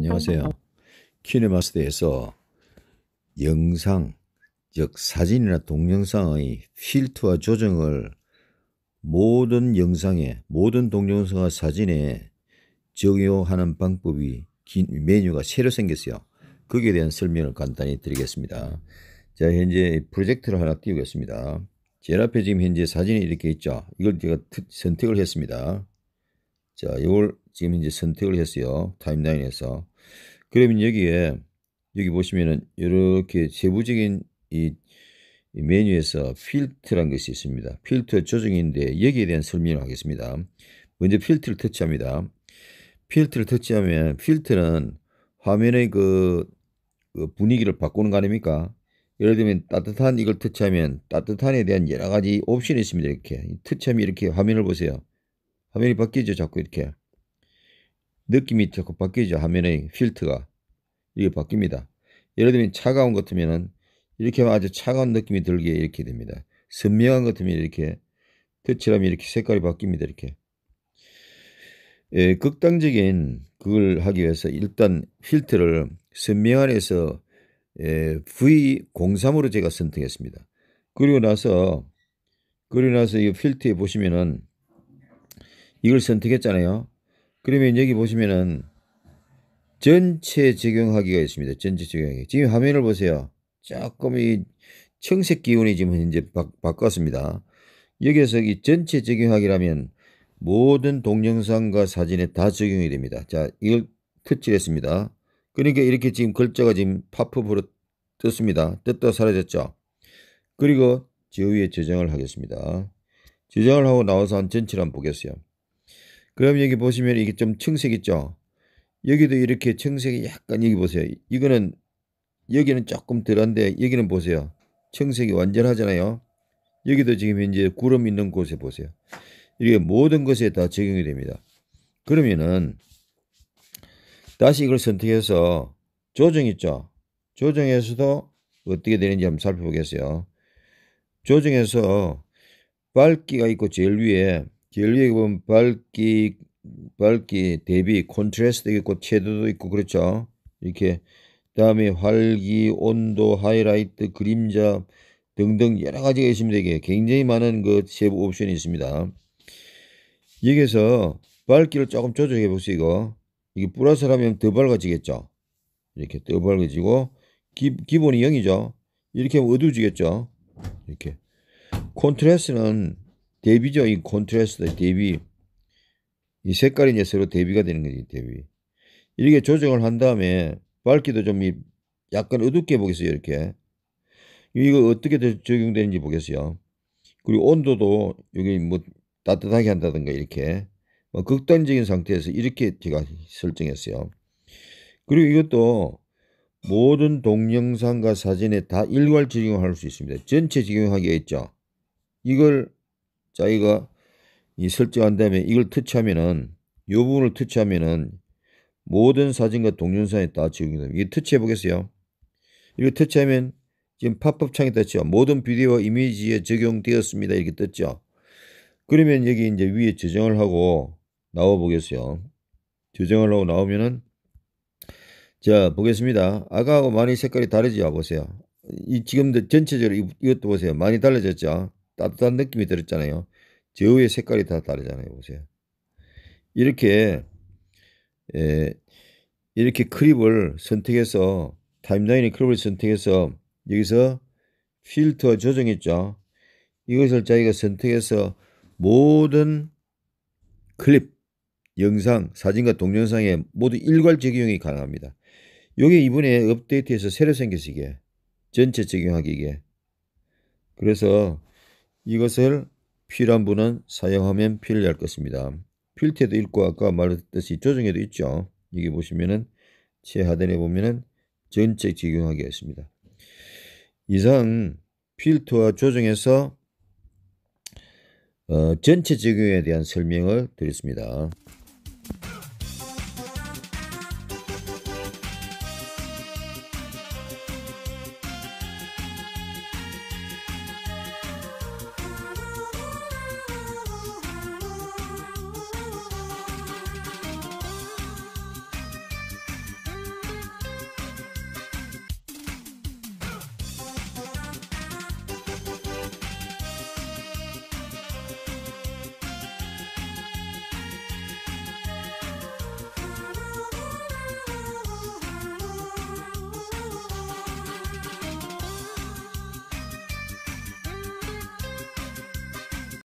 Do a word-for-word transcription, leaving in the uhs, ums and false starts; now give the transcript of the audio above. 안녕하세요. 키네마스터에서 영상, 즉 사진이나 동영상의 필터와 조정을 모든 영상에, 모든 동영상과 사진에 적용하는 방법이 긴 메뉴가 새로 생겼어요. 거기에 대한 설명을 간단히 드리겠습니다. 자, 현재 프로젝트를 하나 띄우겠습니다. 제 앞에 지금 현재 사진이 이렇게 있죠. 이걸 제가 선택을 했습니다. 자, 이걸 지금 이제 선택을 했어요. 타임라인에서. 그러면 여기에, 여기 보시면은, 이렇게 세부적인 이, 이 메뉴에서 필터라는 것이 있습니다. 필터 조정인데, 여기에 대한 설명을 하겠습니다. 먼저 필터를 터치합니다. 필터를 터치하면, 필터는 화면의 그, 그 분위기를 바꾸는 거 아닙니까? 예를 들면, 따뜻한 이걸 터치하면, 따뜻한에 대한 여러 가지 옵션이 있습니다. 이렇게. 터치하면 이렇게 화면을 보세요. 화면이 바뀌죠. 자꾸 이렇게. 느낌이 자꾸 바뀌죠. 화면의 필터가. 이게 바뀝니다. 예를 들면 차가운 것 같으면 이렇게 하면 아주 차가운 느낌이 들게 이렇게 됩니다. 선명한 것 같으면 이렇게 터치하면 이렇게 색깔이 바뀝니다. 이렇게. 예, 극단적인 그걸 하기 위해서 일단 필터를 선명한에서 예, 브이 공삼으로 제가 선택했습니다. 그리고 나서, 그리고 나서 이 필터에 보시면은 이걸 선택했잖아요. 그러면 여기 보시면은 전체 적용하기가 있습니다. 전체 적용하기. 지금 화면을 보세요. 조금 이 청색 기운이 지금 현재 바꿨습니다. 여기에서 이 전체 적용하기라면 모든 동영상과 사진에 다 적용이 됩니다. 자, 이걸 터치를 했습니다. 그러니까 이렇게 지금 글자가 지금 팝업으로 떴습니다. 떴다 사라졌죠. 그리고 저 위에 저장을 하겠습니다. 저장을 하고 나와서 한 전체를 한번 보겠어요. 그럼 여기 보시면 이게 좀 청색 있죠. 여기도 이렇게 청색이 약간 여기 보세요. 이거는 여기는 조금 덜한데 여기는 보세요. 청색이 완전하잖아요. 여기도 지금 현재 구름 있는 곳에 보세요. 이게 모든 것에 다 적용이 됩니다. 그러면은 다시 이걸 선택해서 조정 있죠. 조정에서도 어떻게 되는지 한번 살펴보겠어요. 조정에서 밝기가 있고 제일 위에 제일 위에 보면 밝기, 밝기, 대비, 콘트라스트도 있고 채도도 있고 그렇죠. 이렇게 다음에 활기, 온도, 하이라이트, 그림자 등등 여러 가지가 있습니다. 이게 굉장히 많은 그 세부 옵션이 있습니다. 여기서 밝기를 조금 조정해 보세요. 이거 이게 플러스를 하면 더 밝아지겠죠. 이렇게 더 밝아지고 기, 기본이 영이죠. 이렇게 하면 어두워지겠죠. 이렇게 콘트라스트는 대비죠. 이 콘트라스트 대비. 이 색깔이 이제 서로 대비가 되는 거지, 대비. 이렇게 조정을 한 다음에 밝기도 좀 약간 어둡게 보겠어요, 이렇게. 이거 어떻게 적용되는지 보겠어요. 그리고 온도도 여기 뭐 따뜻하게 한다든가 이렇게. 뭐 극단적인 상태에서 이렇게 제가 설정했어요. 그리고 이것도 모든 동영상과 사진에 다 일괄 적용할 수 있습니다. 전체 적용하기가 있죠. 이걸 자기가 이 설정한 다음에 이걸 터치하면은 이 부분을 터치하면은 모든 사진과 동영상에 다 적용이 됩니다. 이거 터치해 보겠어요. 이거 터치하면 지금 팝업 창이 떴죠. 모든 비디오와 이미지에 적용되었습니다. 이렇게 떴죠. 그러면 여기 이제 위에 저장을 하고 나와 보겠어요. 저장을 하고 나오면은 자 보겠습니다. 아까하고 많이 색깔이 다르죠. 보세요. 이 지금도 전체적으로 이것도 보세요. 많이 달라졌죠. 따뜻한 느낌이 들었잖아요. 저 위에 색깔이 다 다르잖아요. 보세요. 이렇게 에, 이렇게 크립을 선택해서 타임라인의 크립을 선택해서 여기서 필터 조정했죠. 이것을 자기가 선택해서 모든 클립, 영상, 사진과 동영상에 모두 일괄 적용이 가능합니다. 이게 이번에 업데이트해서 새로 생겼으게 전체 적용하기에 그래서 이것을 필요한 분은 사용하면 필요할 것입니다. 필터도 있고 아까 말했듯이 조정에도 있죠. 여기 보시면은 최하단에 보면은 전체 적용하기가 있습니다. 이상 필터와 조정에서 어, 전체 적용에 대한 설명을 드렸습니다.